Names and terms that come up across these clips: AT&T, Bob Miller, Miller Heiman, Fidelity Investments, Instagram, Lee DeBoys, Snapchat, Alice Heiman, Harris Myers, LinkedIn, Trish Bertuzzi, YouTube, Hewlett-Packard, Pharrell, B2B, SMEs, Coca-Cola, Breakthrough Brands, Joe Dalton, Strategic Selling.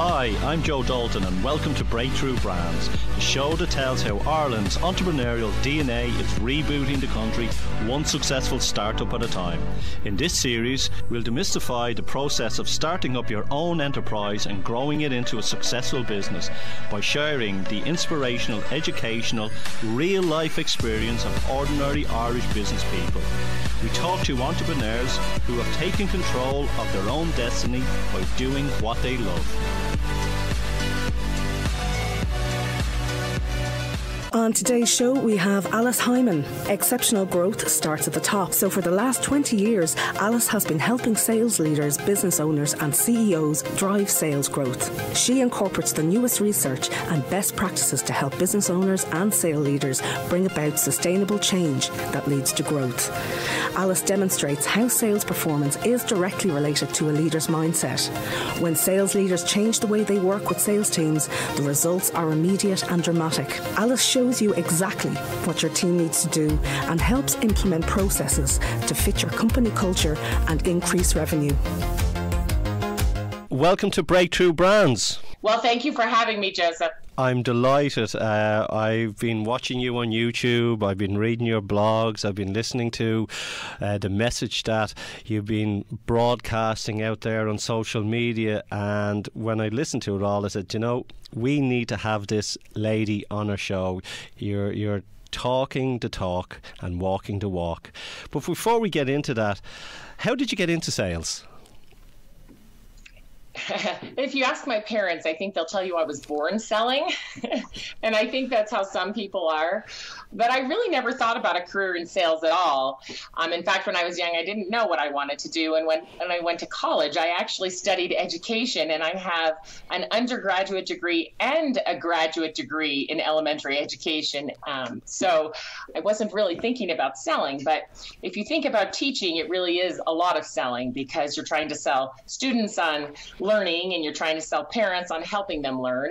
Hi, I'm Joe Dalton and welcome to Breakthrough Brands, the show that tells how Ireland's entrepreneurial DNA is rebooting the country one successful startup at a time. In this series, we'll demystify the process of starting up your own enterprise and growing it into a successful business by sharing the inspirational, educational, real-life experience of ordinary Irish business people. We talk to entrepreneurs who have taken control of their own destiny by doing what they love. On today's show, we have Alice Heiman. Exceptional growth starts at the top. So for the last 20 years, Alice has been helping sales leaders, business owners and CEOs drive sales growth. She incorporates the newest research and best practices to help business owners and sales leaders bring about sustainable change that leads to growth. Alice demonstrates how sales performance is directly related to a leader's mindset. When sales leaders change the way they work with sales teams, the results are immediate and dramatic. Alice shows you exactly what your team needs to do and helps implement processes to fit your company culture and increase revenue. Welcome to Breakthrough Brands. Well, thank you for having me, Joseph. I'm delighted. I've been watching you on YouTube. I've been reading your blogs. I've been listening to the message that you've been broadcasting out there on social media. And when I listened to it all, I said, you know, we need to have this lady on our show. You're talking the talk and walking the walk. But before we get into that, how did you get into sales? If you ask my parents, I think they'll tell you I was born selling. And I think that's how some people are. But I really never thought about a career in sales at all. In fact, when I was young, I didn't know what I wanted to do. And when I went to college, I actually studied education. And I have an undergraduate degree and a graduate degree in elementary education. So I wasn't really thinking about selling. But if you think about teaching, it really is a lot of selling because you're trying to sell students on learning and you're trying to sell parents on helping them learn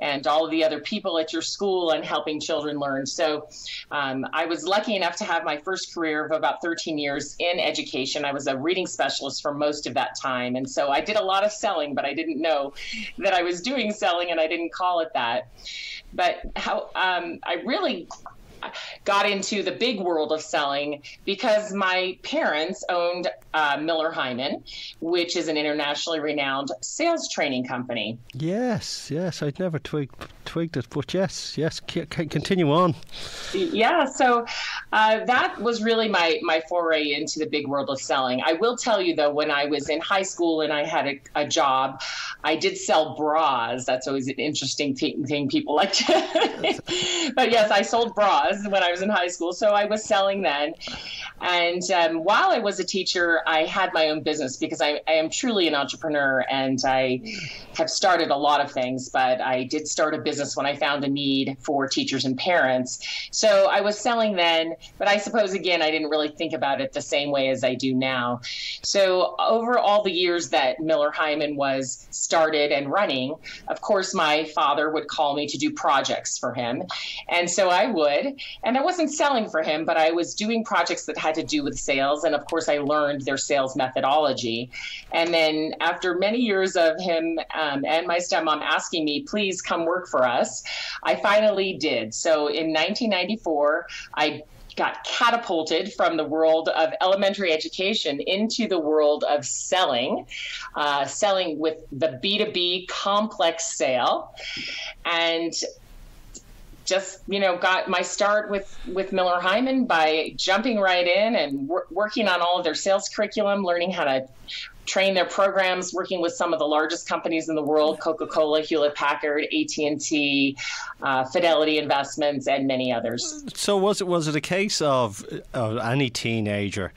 and all of the other people at your school and helping children learn. So I was lucky enough to have my first career of about 13 years in education. I was a reading specialist for most of that time. And so I did a lot of selling, but I didn't know that I was doing selling and I didn't call it that. But how I really got into the big world of selling because my parents owned Miller Heiman, which is an internationally renowned sales training company. Yes, yes, I'd never twigged it, but yes, continue on. Yeah, so that was really my foray into the big world of selling. I will tell you, though, when I was in high school and I had a job, I did sell bras. That's always an interesting thing people like to But yes, I sold bras when I was in high school. So I was selling then. And while I was a teacher, I had my own business because I am truly an entrepreneur and I have started a lot of things, but I did start a business when I found a need for teachers and parents. So I was selling then, but I suppose, again, I didn't really think about it the same way as I do now. So over all the years that Miller Heiman was started and running, of course, my father would call me to do projects for him. And so I would. And I wasn't selling for him, but I was doing projects that had to do with sales. And of course, I learned their sales methodology. And then after many years of him and my stepmom asking me, please come work for us, I finally did. So in 1994, I got catapulted from the world of elementary education into the world of selling, selling with the B2B complex sale. And just, you know, got my start with Miller Heiman by jumping right in and working on all of their sales curriculum, learning how to train their programs, working with some of the largest companies in the world, Coca-Cola, Hewlett-Packard, AT&T, Fidelity Investments, and many others. So was it a case of any teenager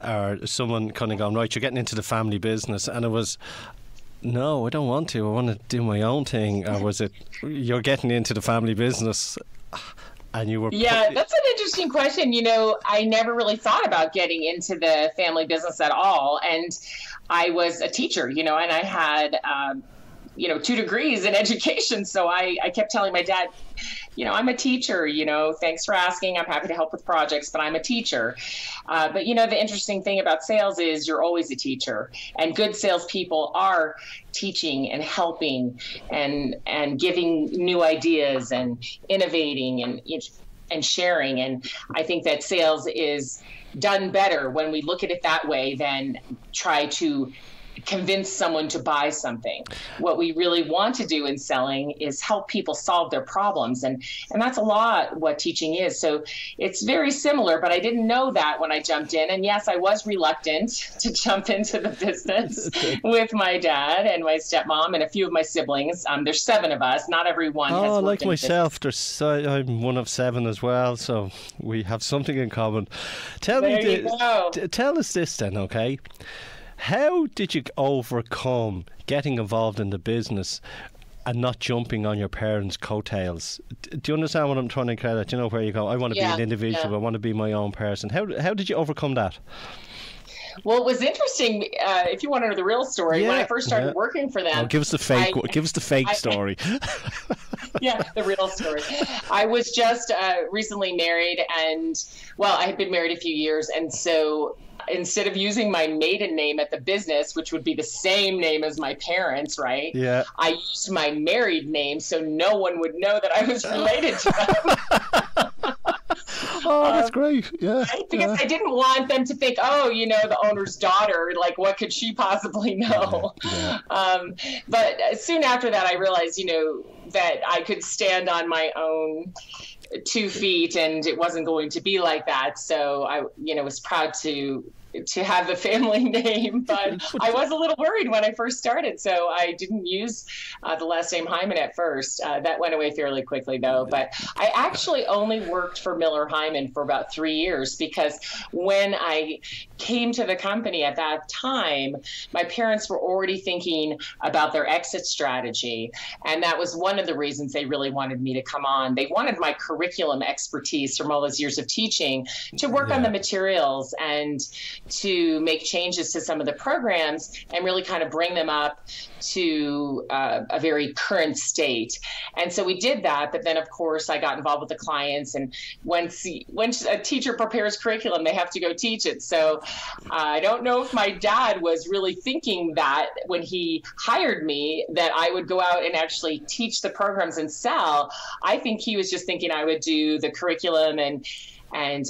or someone kind of going, right, you're getting into the family business, and it was, no, I don't want to. I want to do my own thing. Or was it, you're getting into the family business and you were... Yeah, that's an interesting question. You know, I never really thought about getting into the family business at all. And I was a teacher, you know, and I had you know, 2 degrees in education. So I kept telling my dad, you know, I'm a teacher, you know, thanks for asking. I'm happy to help with projects, but I'm a teacher. But, you know, the interesting thing about sales is you're always a teacher, and good salespeople are teaching and helping and giving new ideas and innovating and sharing. And I think that sales is done better when we look at it that way than try to convince someone to buy something. What we really want to do in selling is help people solve their problems. And that's a lot what teaching is. So it's very similar, but I didn't know that when I jumped in. And yes, I was reluctant to jump into the business with my dad and my stepmom and a few of my siblings. There's 7 of us. Not everyone has worked like in myself. I'm one of 7 as well. So we have something in common. Tell us this then, okay? How did you overcome getting involved in the business and not jumping on your parents' coattails? Do you understand what I'm trying to get at? Do you know where you go? I want to be an individual. Yeah. I want to be my own person. How did you overcome that? Well, it was interesting. If you want to know the real story, when I first started working for them, give us the fake. Give us the fake story. Yeah, the real story. I was just recently married, and well, I had been married a few years, and so instead of using my maiden name at the business, which would be the same name as my parents, right? Yeah. I used my married name so no one would know that I was related to them. Oh, that's great. Yeah. Because I didn't want them to think, oh, you know, the owner's daughter, like, what could she possibly know? Yeah, yeah. But soon after that, I realized, you know, that I could stand on my own 2 feet, and it wasn't going to be like that. So I, you know, was proud to have the family name, but I was a little worried when I first started. So I didn't use the last name Heiman at first. That went away fairly quickly though, but I actually only worked for Miller Heiman for about 3 years, because when I came to the company at that time, my parents were already thinking about their exit strategy. And that was one of the reasons they really wanted me to come on. They wanted my curriculum expertise from all those years of teaching to work on the materials and to make changes to some of the programs and really kind of bring them up to a very current state. And so we did that. But then, of course, I got involved with the clients. And once a teacher prepares curriculum, they have to go teach it. So I don't know if my dad was really thinking that when he hired me, that I would go out and actually teach the programs and sell. I think he was just thinking I would do the curriculum and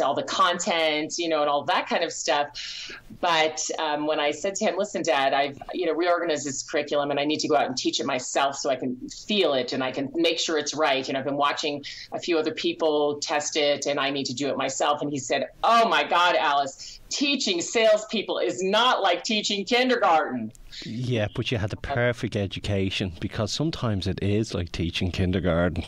all the content, you know, and all that kind of stuff. But when I said to him, listen, Dad, I've, you know, reorganized this curriculum and I need to go out and teach it myself so I can feel it and I can make sure it's right. And I've been watching a few other people test it and I need to do it myself. And he said, oh my God, Alice, teaching salespeople is not like teaching kindergarten. Yeah, but you had the perfect education, because sometimes it is like teaching kindergarten.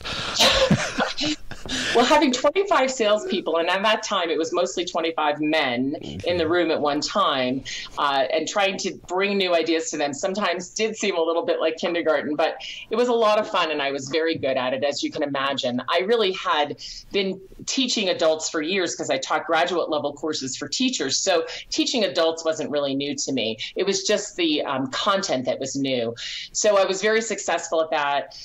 Well, having 25 salespeople, and at that time it was mostly 25 men in the room at one time, and trying to bring new ideas to them sometimes did seem a little bit like kindergarten, but it was a lot of fun and I was very good at it, as you can imagine. I really had been teaching adults for years because I taught graduate level courses for teachers, so teaching adults wasn't really new to me. It was just the content that was new. So I was very successful at that.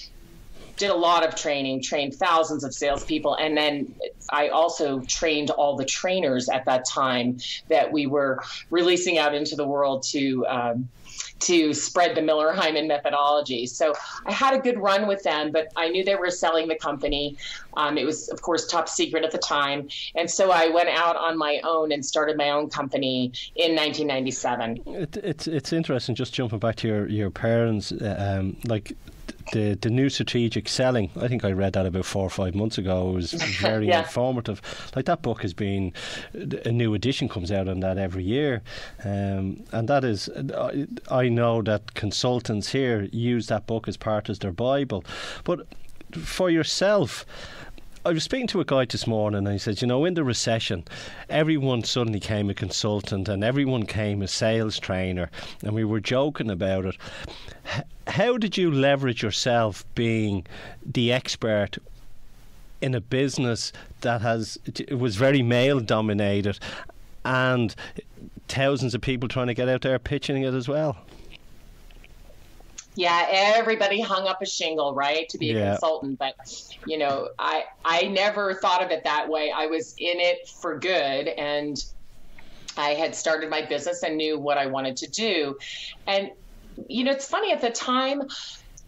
Did a lot of training, trained thousands of salespeople. And then I also trained all the trainers at that time that we were releasing out into the world to spread the Miller Heiman methodology. So I had a good run with them, but I knew they were selling the company. It was, of course, top secret at the time. And so I went out on my own and started my own company in 1997. It's interesting, just jumping back to your parents, like the new strategic selling. I think I read that about 4 or 5 months ago. It was very informative. Like, that book has been, a new edition comes out on that every year, and that is, I know that consultants here use that book as part of their Bible. But for yourself, I was speaking to a guy this morning and he said, you know, in the recession, everyone suddenly came a consultant and everyone came a sales trainer, and we were joking about it. How did you leverage yourself being the expert in a business that was very male dominated and thousands of people trying to get out there pitching it as well? Yeah, everybody hung up a shingle, right, to be a consultant. But, you know, I never thought of it that way. I was in it for good, and I had started my business and knew what I wanted to do. And, you know, it's funny, at the time,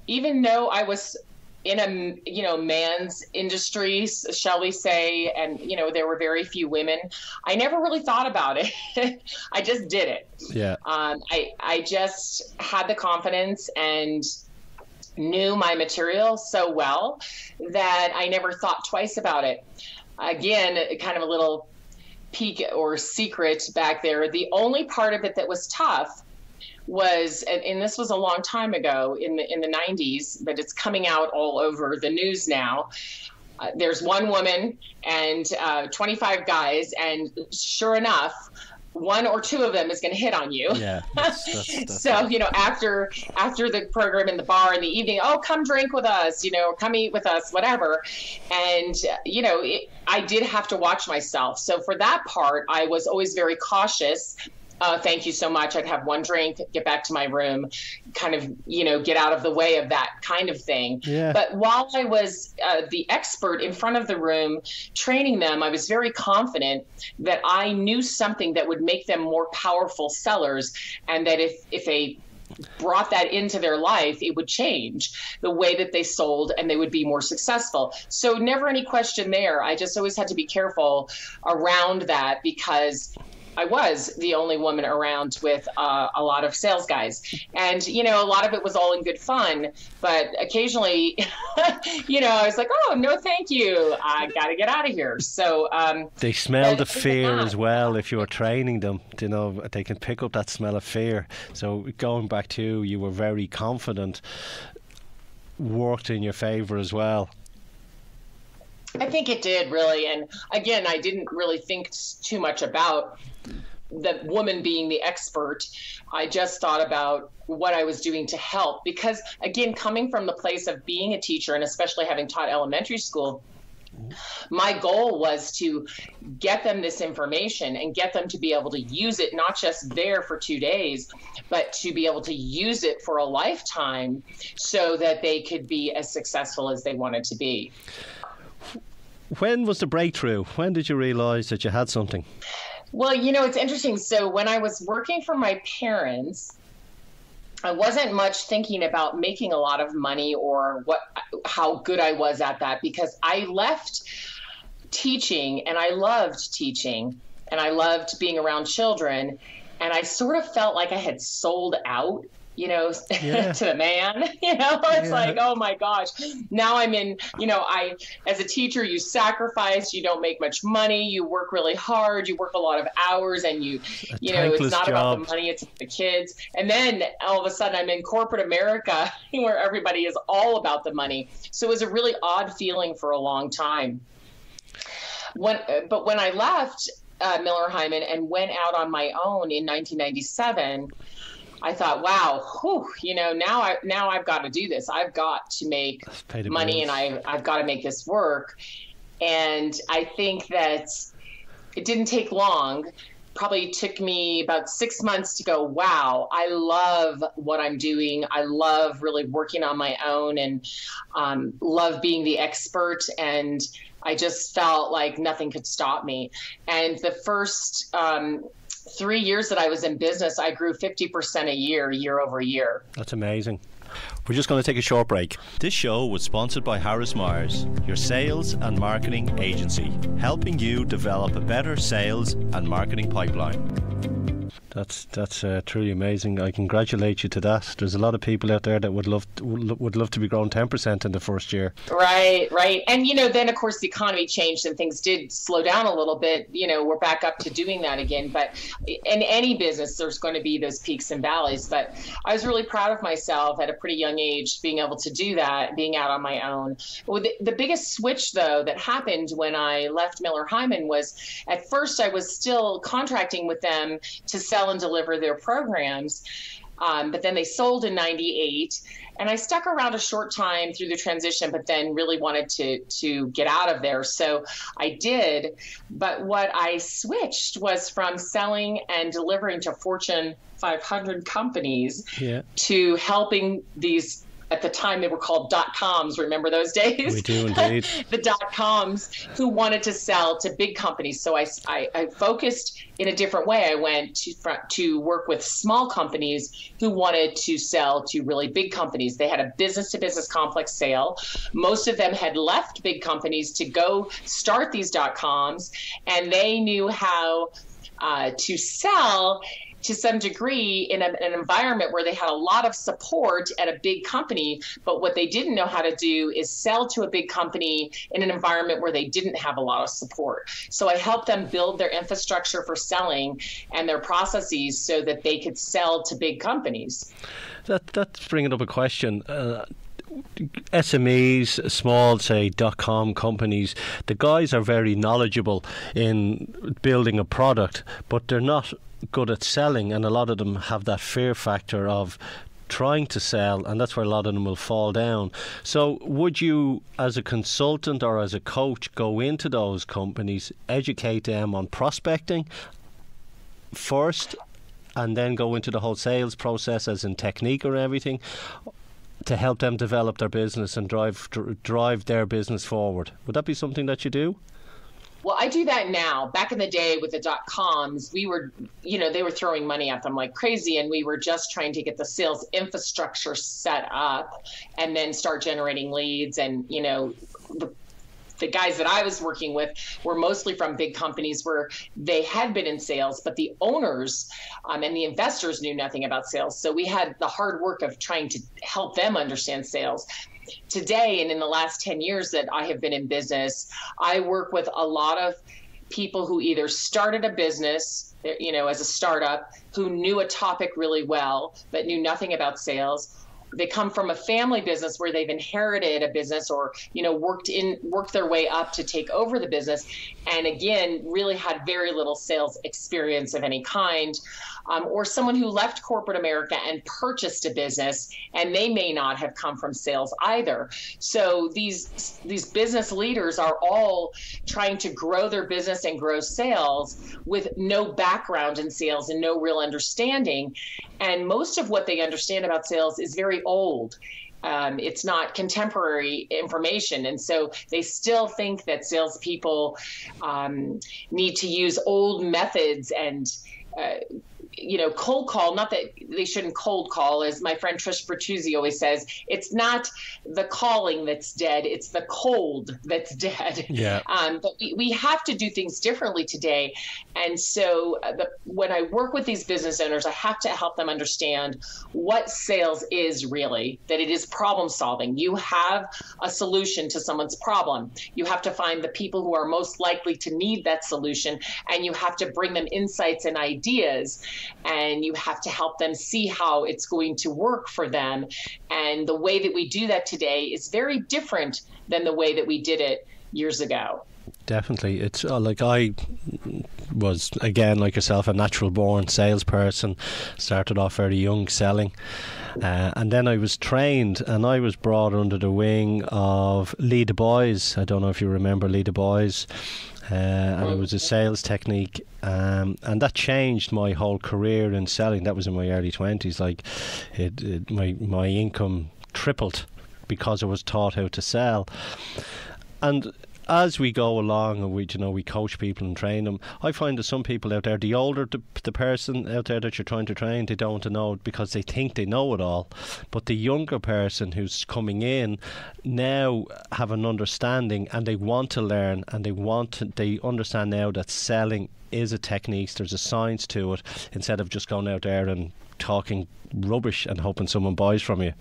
even though I was in a, you know, man's industry, shall we say, and, you know, there were very few women, I never really thought about it. I just did it. Yeah. I just had the confidence and knew my material so well that I never thought twice about it. Again, kind of a little peek or secret back there. The only part of it that was tough was, and this was a long time ago in the 90s, but it's coming out all over the news now. There's one woman and 25 guys, and sure enough, one or two of them is going to hit on you. Yeah, that's so, you know, after the program in the bar in the evening, oh, come drink with us, you know, come eat with us, whatever. And, you know, I did have to watch myself. So for that part, I was always very cautious. Thank you so much. I'd have one drink, get back to my room, kind of, you know, get out of the way of that kind of thing. Yeah. But while I was the expert in front of the room training them, I was very confident that I knew something that would make them more powerful sellers, and that if they brought that into their life, it would change the way that they sold and they would be more successful. So never any question there. I just always had to be careful around that, because I was the only woman around with a lot of sales guys. And, you know, a lot of it was all in good fun, but occasionally, you know, I was like, oh, no, thank you. I got to get out of here. So they smell the fear as well. If you're training them, you know, they can pick up that smell of fear. So going back to, you were very confident, worked in your favor as well. I think it did, really. And again, I didn't really think too much about the woman being the expert. I just thought about what I was doing to help, because again, coming from the place of being a teacher, and especially having taught elementary school, my goal was to get them this information and get them to be able to use it, not just there for 2 days, but to be able to use it for a lifetime so that they could be as successful as they wanted to be. When was the breakthrough? When did you realize that you had something? Well, you know, it's interesting. So when I was working for my parents, I wasn't much thinking about making a lot of money or how good I was at that, because I left teaching and I loved teaching and I loved being around children. And I sort of felt like I had sold out, you know, to the man, you know, it's like, oh my gosh, now I'm in, you know, as a teacher, you sacrifice, you don't make much money, you work really hard, you work a lot of hours, and you know, it's not about the money, it's the kids. And then all of a sudden I'm in corporate America where everybody is all about the money. So it was a really odd feeling for a long time. But when I left Miller Heiman and went out on my own in 1997, I thought, wow, whew, you know, now I've got to do this. I've got to make money, and I've got to make this work. And I think that it didn't take long. Probably took me about 6 months to go, wow, I love what I'm doing. I love really working on my own, and love being the expert. And I just felt like nothing could stop me. And the first 3 years that I was in business, I grew 50% a year, year over year. That's amazing. We're just going to take a short break. This show was sponsored by Harris Myers, your sales and marketing agency, helping you develop a better sales and marketing pipeline. That's truly amazing. I congratulate you to that. There's a lot of people out there that would love to be grown 10% in the first year. Right. And, you know, then, of course, the economy changed and things did slow down a little bit. You know, we're back up to doing that again. But in any business, there's going to be those peaks and valleys. But I was really proud of myself at a pretty young age, being able to do that, being out on my own. Well, the biggest switch, though, that happened when I left Miller Heiman was, at first I was still contracting with them to sell and deliver their programs, But then they sold in 98, and I stuck around a short time through the transition, but then really wanted to get out of there. So I did. But what I switched was from selling and delivering to Fortune 500 companies to helping these, at the time they were called dot-coms. Remember those days? We do indeed. The dot-coms who wanted to sell to big companies. So I focused in a different way. I went to work with small companies who wanted to sell to really big companies. They had a business-to-business complex sale. Most of them had left big companies to go start these dot-coms, and they knew how to sell to some degree in an environment where they had a lot of support at a big company, but what they didn't know how to do is sell to a big company in an environment where they didn't have a lot of support. So I helped them build their infrastructure for selling and their processes so that they could sell to big companies. That's bringing up a question. SMEs, small, say, dot-com companies, the guys are very knowledgeable in building a product, but they're not good at selling, and a lot of them have that fear factor of trying to sell, and that's where a lot of them will fall down. So would you, as a consultant or as a coach, go into those companies, educate them on prospecting first, and then go into the whole sales process as in technique or everything, to help them develop their business and drive their business forward? Would that be something that you do? Well, I do that now. Back in the day with the dot-coms, we were, they were throwing money at them like crazy, and we were just trying to get the sales infrastructure set up and then start generating leads. And, the guys that I was working with were mostly from big companies where they had been in sales, but the owners and the investors knew nothing about sales. So we had the hard work of trying to help them understand sales. Today, and in the last 10 years that I have been in business, I work with a lot of people who either started a business, as a startup, who knew a topic really well, but knew nothing about sales. They come from a family business where they've inherited a business or, worked their way up to take over the business. And again, really had very little sales experience of any kind, or someone who left corporate America and purchased a business, and they may not have come from sales either. So these business leaders are all trying to grow their business and grow sales with no background in sales and no real understanding. And most of what they understand about sales is very old. It's not contemporary information. And so they still think that salespeople need to use old methods and, cold call. Not that they shouldn't cold call, as my friend Trish Bertuzzi always says, it's not the calling that's dead, it's the cold that's dead. Yeah. But we have to do things differently today. And so when I work with these business owners, I have to help them understand what sales is really, that it is problem solving. You have a solution to someone's problem. You have to find the people who are most likely to need that solution, and you have to bring them insights and ideas, and you have to help them see how it's going to work for them. And the way that we do that today is very different than the way that we did it years ago. Definitely. It's like I was, again, like yourself, a natural born salesperson, started off very young selling. And then I was trained and I was brought under the wing of Lee DeBoys. I don't know if you remember Lee DeBoys. And it was a sales technique, and that changed my whole career in selling. That was in my early 20s. Like, my income tripled because I was taught how to sell. And as we go along, and we coach people and train them, I find that some people out there, the older the person out there that you're trying to train, they don't know because they think they know it all. But the younger person who's coming in now have an understanding, and they want to learn, and they understand now that selling is a technique. There's a science to it, instead of just going out there and talking rubbish and hoping someone buys from you.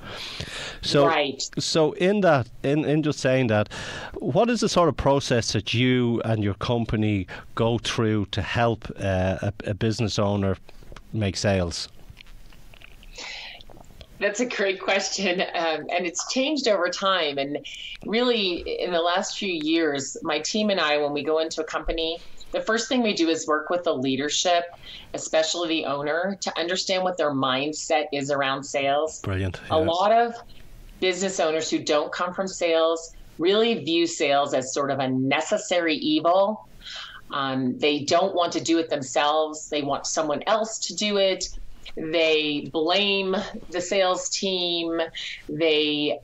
So, right. So in just saying that, what is the sort of process that you and your company go through to help a business owner make sales? That's a great question, and it's changed over time. And really, in the last few years, my team and I, when we go into a company, The first thing we do is work with the leadership, especially the owner, to understand what their mindset is around sales. Brilliant. Yes. A lot of business owners who don't come from sales really view sales as sort of a necessary evil. They don't want to do it themselves. They want someone else to do it. They blame the sales team. They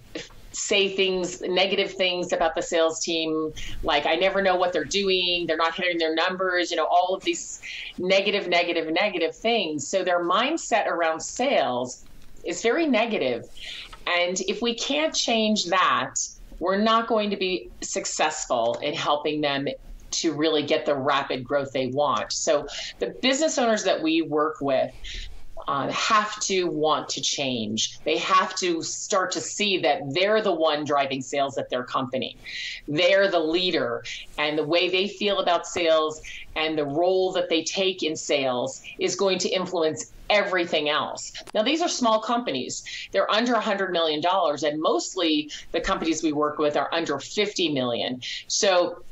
say things, negative things about the sales team, like, I never know what they're doing. They're not hitting their numbers, you know, all of these negative things. So their mindset around sales is very negative. And if we can't change that, we're not going to be successful in helping them to really get the rapid growth they want. So the business owners that we work with have to want to change. They have to start to see that they're the one driving sales at their company. They're the leader, and the way they feel about sales and the role that they take in sales is going to influence everything else. Now, these are small companies. They're under $100 million, and mostly the companies we work with are under $50 million. So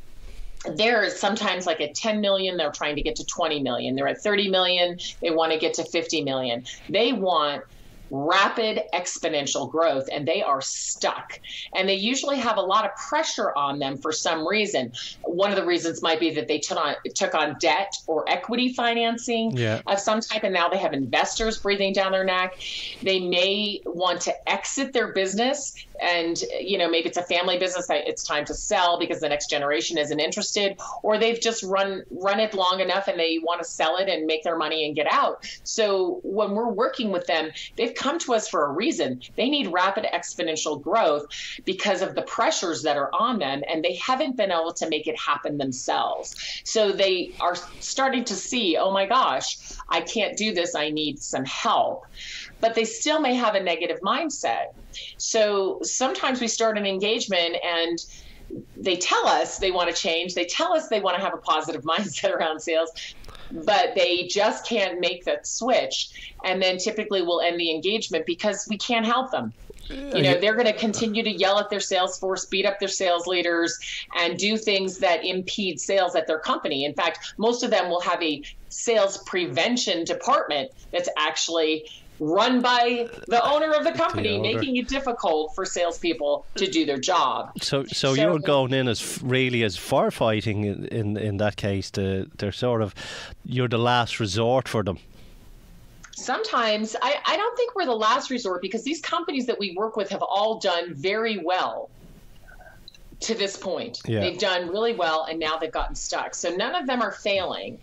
there is sometimes like at 10 million, they're trying to get to 20 million. They're at 30 million, they want to get to 50 million. They want rapid exponential growth, and they are stuck. And they usually have a lot of pressure on them for some reason. One of the reasons might be that they took on debt or equity financing of some type, and now they have investors breathing down their neck. They may want to exit their business, and you know, maybe it's a family business that it's time to sell because the next generation isn't interested, or they've just run it long enough and they want to sell it and make their money and get out. So when we're working with them, they've come to us for a reason. They need rapid exponential growth because of the pressures that are on them, and they haven't been able to make it happen themselves. So they are starting to see, oh my gosh, I can't do this, I need some help. But they still may have a negative mindset. So sometimes we start an engagement and they tell us they want to change, they tell us they want to have a positive mindset around sales, but they just can't make that switch. And then typically we'll end the engagement because we can't help them. You know, they're going to continue to yell at their sales force, beat up their sales leaders, and do things that impede sales at their company. In fact, most of them will have a sales prevention department that's actually run by the owner of the company, making it difficult for salespeople to do their job. So you're going in as really as firefighting in that case. They're sort of, you're the last resort for them. Sometimes I don't think we're the last resort, because these companies that we work with have all done very well to this point. Yeah. They've done really well, and now they've gotten stuck. So none of them are failing.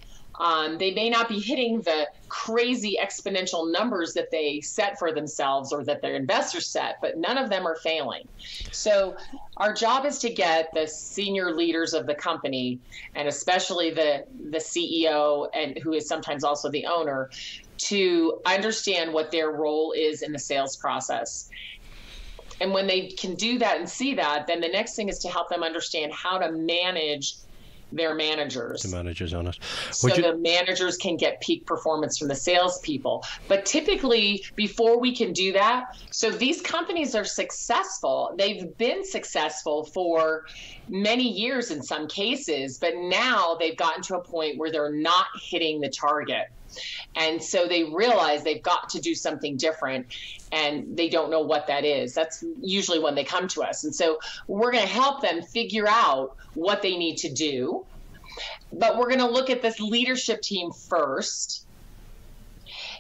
They may not be hitting the crazy exponential numbers that they set for themselves or that their investors set, but none of them are failing. So our job is to get the senior leaders of the company, and especially the CEO, and who is sometimes also the owner, to understand what their role is in the sales process. And when they can do that and see that, then the next thing is to help them understand how to manage their managers. The managers on it. The managers can get peak performance from the salespeople. But typically, before we can do that, so these companies are successful. They've been successful for many years in some cases, but now they've gotten to a point where they're not hitting the target. And so they realize they've got to do something different, and they don't know what that is. That's usually when they come to us. And so we're going to help them figure out what they need to do. But we're going to look at this leadership team first,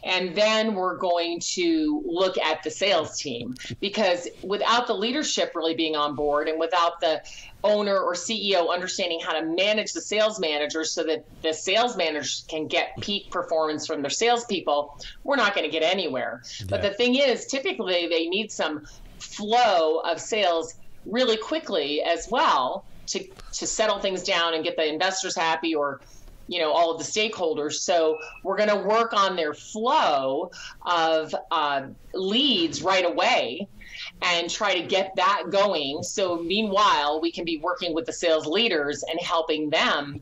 and then we're going to look at the sales team, because without the leadership really being on board, and without the owner or CEO understanding how to manage the sales managers so that the sales managers can get peak performance from their salespeople, we're not going to get anywhere. Yeah. But the thing is, typically they need some flow of sales really quickly as well to settle things down and get the investors happy, or you know, all of the stakeholders. So we're going to work on their flow of leads right away and try to get that going. So meanwhile, we can be working with the sales leaders and helping them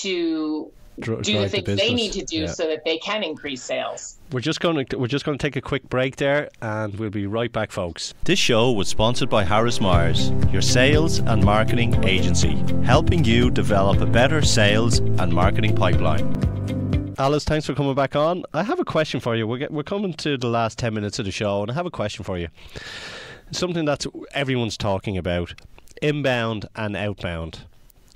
to do the things they need to do so that they can increase sales. We're just going to take a quick break there, and we'll be right back, folks. This show was sponsored by Harris Myers, your sales and marketing agency, helping you develop a better sales and marketing pipeline. Alice, thanks for coming back on. I have a question for you. We're coming to the last 10 minutes of the show, and I have a question for you. Something that's everyone's talking about: inbound and outbound.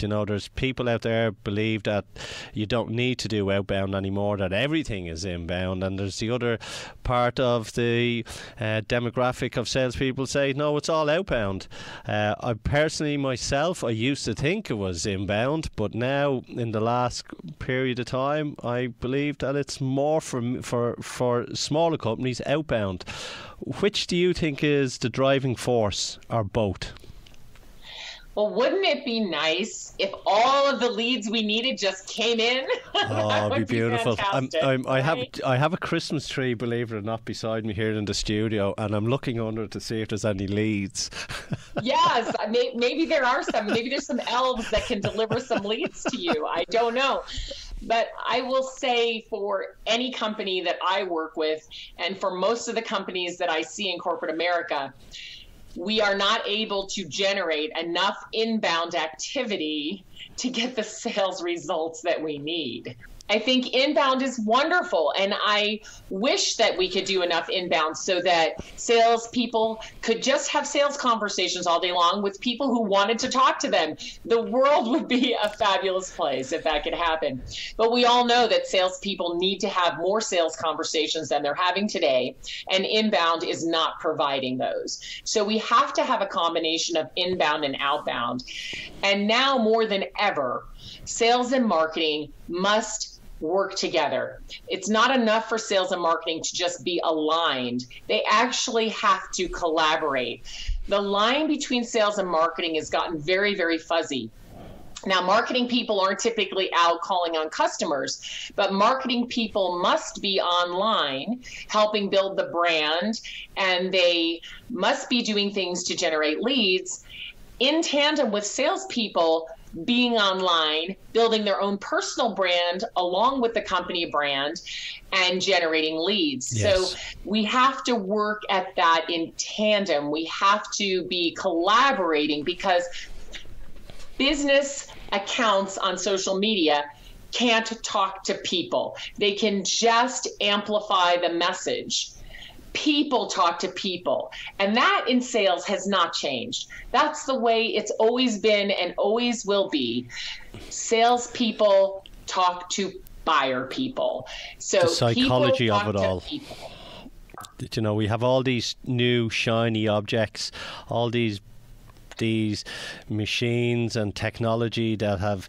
You know, there's people out there believe that you don't need to do outbound anymore, that everything is inbound, and there's the other part of the demographic of salespeople say, no, it's all outbound. I personally, myself, I used to think it was inbound, but now in the last period of time, I believe that it's more for smaller companies, outbound. Which do you think is the driving force, or both? Well, wouldn't it be nice if all of the leads we needed just came in? Oh, it'd be beautiful. Right? I have a Christmas tree, believe it or not, beside me here in the studio, and I'm looking under it to see if there's any leads. Yes, maybe there are some. Maybe there's some elves that can deliver some leads to you. I don't know. But I will say, for any company that I work with, and for most of the companies that I see in corporate America, we are not able to generate enough inbound activity to get the sales results that we need. I think inbound is wonderful, and I wish that we could do enough inbound so that salespeople could just have sales conversations all day long with people who wanted to talk to them. The world would be a fabulous place if that could happen. But we all know that salespeople need to have more sales conversations than they're having today, and inbound is not providing those. So we have to have a combination of inbound and outbound. And now more than ever, sales and marketing must work together. It's not enough for sales and marketing to just be aligned. They actually have to collaborate. The line between sales and marketing has gotten very, very fuzzy. Now, marketing people aren't typically out calling on customers, but marketing people must be online helping build the brand, and they must be doing things to generate leads in tandem with salespeople being online, building their own personal brand along with the company brand, and generating leads. Yes. So we have to work at that in tandem. We have to be collaborating, because business accounts on social media can't talk to people. They can just amplify the message. People talk to people, and that in sales has not changed. That's the way it's always been and always will be. Salespeople talk to buyer people. So the psychology of it all. You know, we have all these new shiny objects, all these machines and technology that have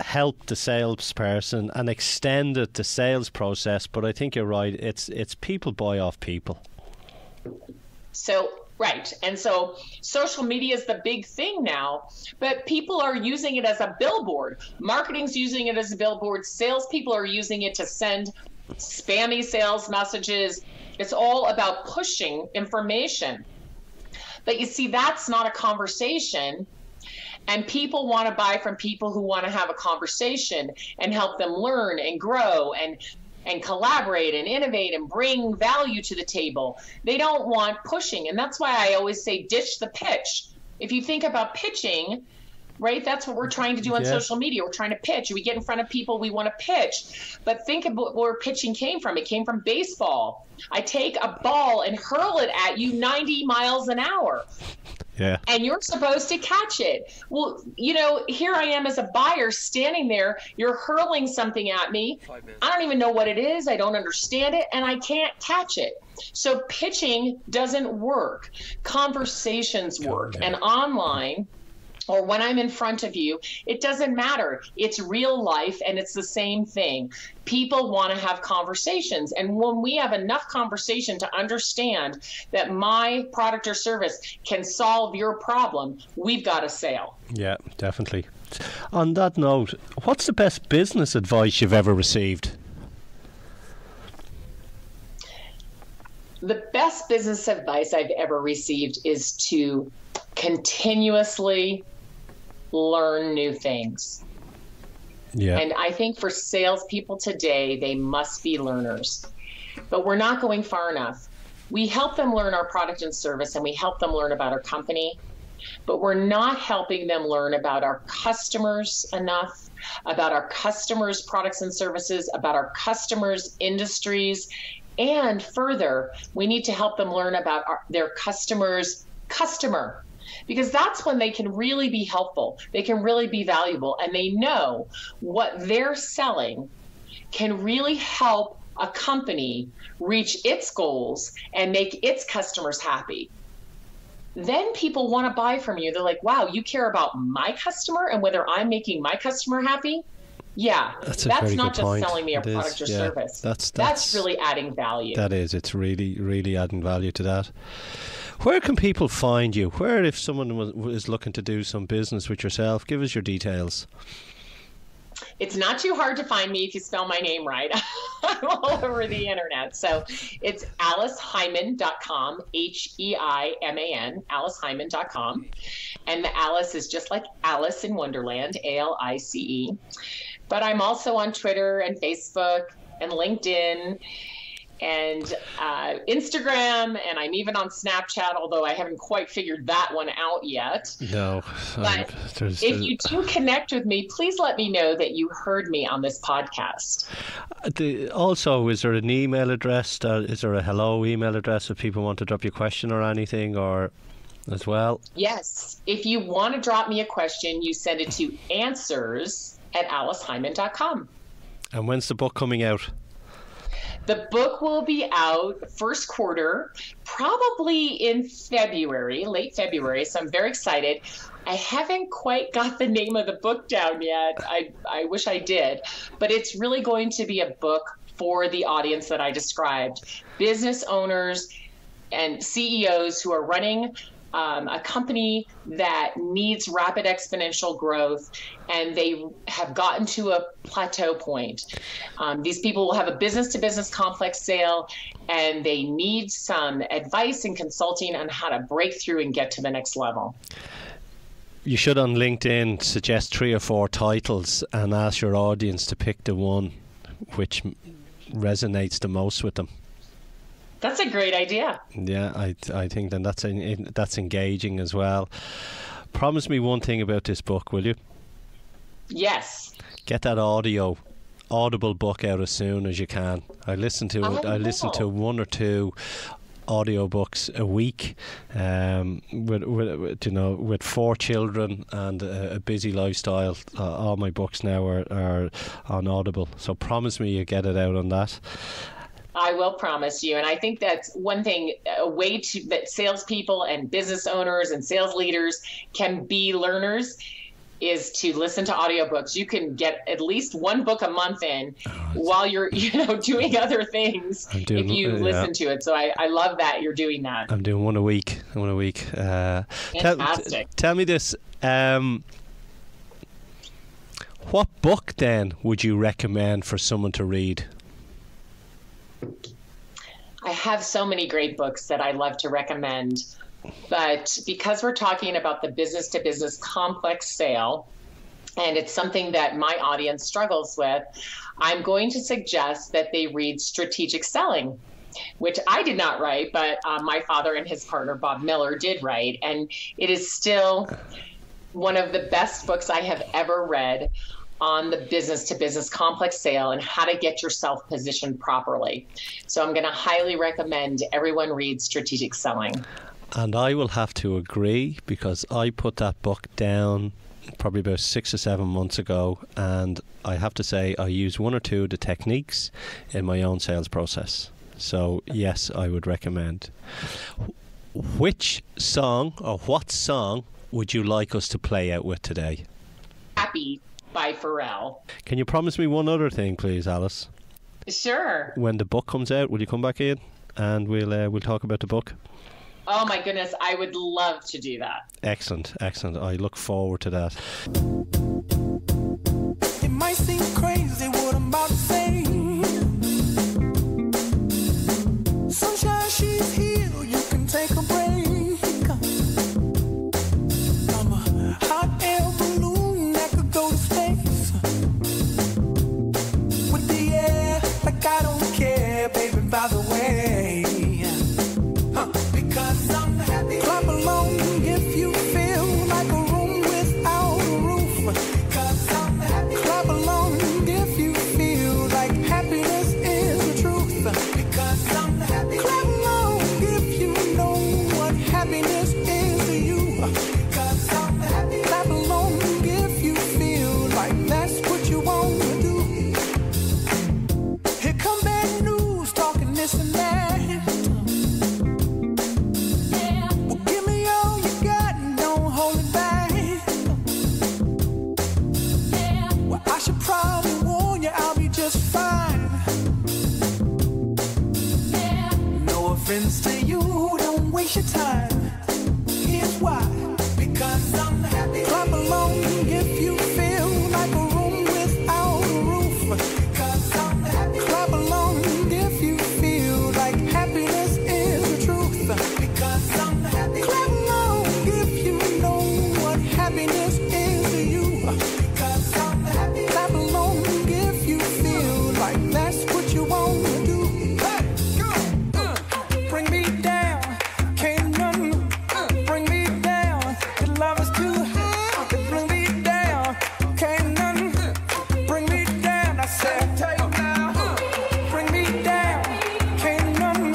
helped the salesperson and extended the sales process, but I think you're right, it's people buy off people. So right, and so social media is the big thing now, but people are using it as a billboard. Marketing's using it as a billboard. Salespeople are using it to send spammy sales messages. It's all about pushing information. But you see, that's not a conversation, and people want to buy from people who want to have a conversation and help them learn and grow and collaborate and innovate and bring value to the table. They don't want pushing, and that's why I always say ditch the pitch. If you think about pitching, right, that's what we're trying to do on social media. We're trying to pitch. We get in front of people, we want to pitch. But think about where pitching came from. It came from baseball. I take a ball and hurl it at you 90 miles an hour. Yeah. And you're supposed to catch it. Well, you know, here I am as a buyer standing there. You're hurling something at me. I don't even know what it is. I don't understand it, and I can't catch it. So pitching doesn't work. Conversations work. And online, or when I'm in front of you, it doesn't matter. It's real life, and it's the same thing. People want to have conversations. And when we have enough conversation to understand that my product or service can solve your problem, we've got a sale. Yeah, definitely. On that note, what's the best business advice you've ever received? The best business advice I've ever received is to continuously learn new things. Yeah. And I think for salespeople today, they must be learners. But we're not going far enough. We help them learn our product and service, and we help them learn about our company. But we're not helping them learn about our customers enough, about our customers' products and services, about our customers' industries. And further, we need to help them learn about their customers' customer, because that's when they can really be helpful. They can really be valuable, and they know what they're selling can really help a company reach its goals and make its customers happy. Then people want to buy from you. They're like, wow, you care about my customer and whether I'm making my customer happy? Yeah, that's not just selling me a product or service. That's really adding value. That is. It's really, really adding value to that. Where can people find you? Where, if someone is looking to do some business with yourself, give us your details. It's not too hard to find me if you spell my name right. I'm all over the internet. So it's aliceheiman.com, H-E-I-M-A-N, aliceheiman.com. And the Alice is just like Alice in Wonderland, A-L-I-C-E. But I'm also on Twitter and Facebook and LinkedIn and Instagram, and I'm even on Snapchat, although I haven't quite figured that one out yet. No. But if you do connect with me, please let me know that you heard me on this podcast. Also, is there an email address? Is there a hello email address if people want to drop you a question or anything, or as well? Yes. If you want to drop me a question, you send it to answers@aliceheiman.com. And when's the book coming out? The book will be out first quarter, probably in February, late February. So I'm very excited. I haven't quite got the name of the book down yet. I wish I did. But it's really going to be a book for the audience that I described. Business owners and CEOs who are running a company that needs rapid exponential growth, and they have gotten to a plateau point. These people will have a business-to-business complex sale, and they need some advice and consulting on how to break through and get to the next level. You should, on LinkedIn, suggest 3 or 4 titles and ask your audience to pick the one which resonates the most with them. That's a great idea. Yeah, I think then that's engaging as well. Promise me one thing about this book, will you? Yes. Get that audible book out as soon as you can. I listen to it. I listen to 1 or 2 audiobooks a week, with 4 children and a busy lifestyle. All my books now are on Audible. So promise me you get it out on that. I will promise you. And I think that's one thing, that salespeople and business owners and sales leaders can be learners, is to listen to audiobooks. You can get at least 1 book a month in while you're, doing other things if you listen to it. So I love that you're doing that. I'm doing 1 a week. Fantastic. Tell me this. What book then would you recommend for someone to read? I have so many great books that I love to recommend, but because we're talking about the business-to-business complex sale, and it's something that my audience struggles with, I'm going to suggest that they read Strategic Selling, which I did not write, but my father and his partner, Bob Miller, did write. And it is still one of the best books I have ever read on the business-to-business complex sale and how to get yourself positioned properly. So I'm going to highly recommend everyone read Strategic Selling. And I will have to agree, because I put that book down probably about 6 or 7 months ago, and I have to say I use 1 or 2 of the techniques in my own sales process. So yes, I would recommend. Which song, or what song, would you like us to play out with today? Happy by Pharrell. Can you promise me one other thing, please, Alice? Sure. When the book comes out, will you come back in and we'll talk about the book? Oh my goodness, I would love to do that. Excellent, excellent. I look forward to that. It might seem crazy what I'm about to say. Sunshine, she's here, you can take a break. I'm a hot air balloon. Go to space. difference to you. Don't waste your time. Here's why. Because I'm happy. Clap along if you feel like a room without a roof. Because I'm happy. Clap along if you feel like happiness is the truth. Because I'm happy. Clap along if you know what happiness is to you. Because I'm happy. Clap along if you feel like that's what you want to do. Bring me down, can't run. Bring me down, your love is too high. Bring me down, can't run. Bring me down, I said take now. Bring me down, can't run.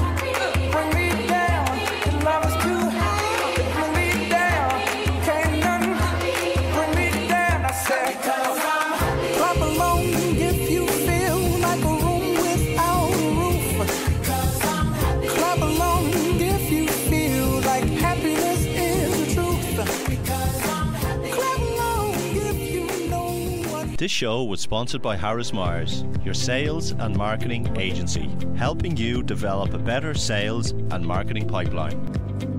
Bring me down, your love is too high. Bring me down, can't run. Bring me down, I said because I'm happy. Clap along if you feel like a room without a roof. Clap along if you feel like happiness is the truth. Because I'm happy. Clap along if you know what. This show was sponsored by Harris Myers, your sales and marketing agency, helping you develop a better sales and marketing pipeline.